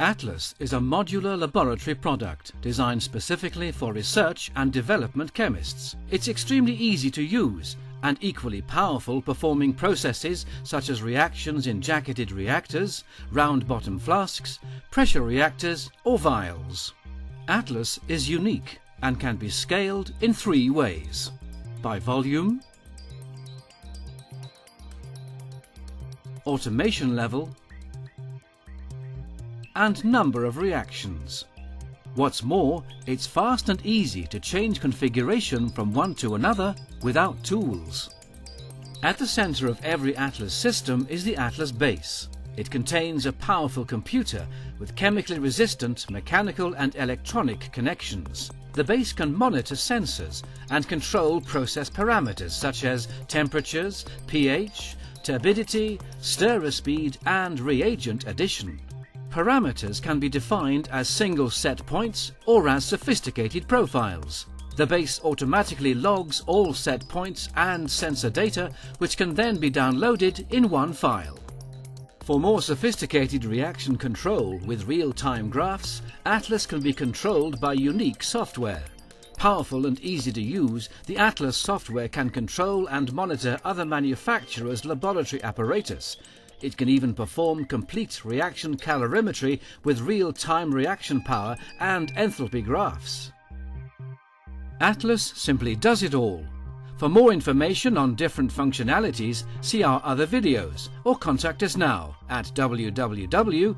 Atlas is a modular laboratory product designed specifically for research and development chemists. It's extremely easy to use and equally powerful, performing processes such as reactions in jacketed reactors, round-bottom flasks, pressure reactors or vials. Atlas is unique and can be scaled in three ways: by volume, automation level, and number of reactions. What's more, it's fast and easy to change configuration from one to another without tools. At the center of every Atlas system is the Atlas base. It contains a powerful computer with chemically resistant mechanical and electronic connections. The base can monitor sensors and control process parameters such as temperatures, pH, turbidity, stirrer speed and reagent addition. Parameters can be defined as single set points or as sophisticated profiles. The base automatically logs all set points and sensor data, which can then be downloaded in one file. For more sophisticated reaction control with real-time graphs, Atlas can be controlled by unique software. Powerful and easy to use, the Atlas software can control and monitor other manufacturers' laboratory apparatus. It can even perform complete reaction calorimetry with real-time reaction power and enthalpy graphs. Atlas simply does it all. For more information on different functionalities, see our other videos or contact us now at www.cirrus.com.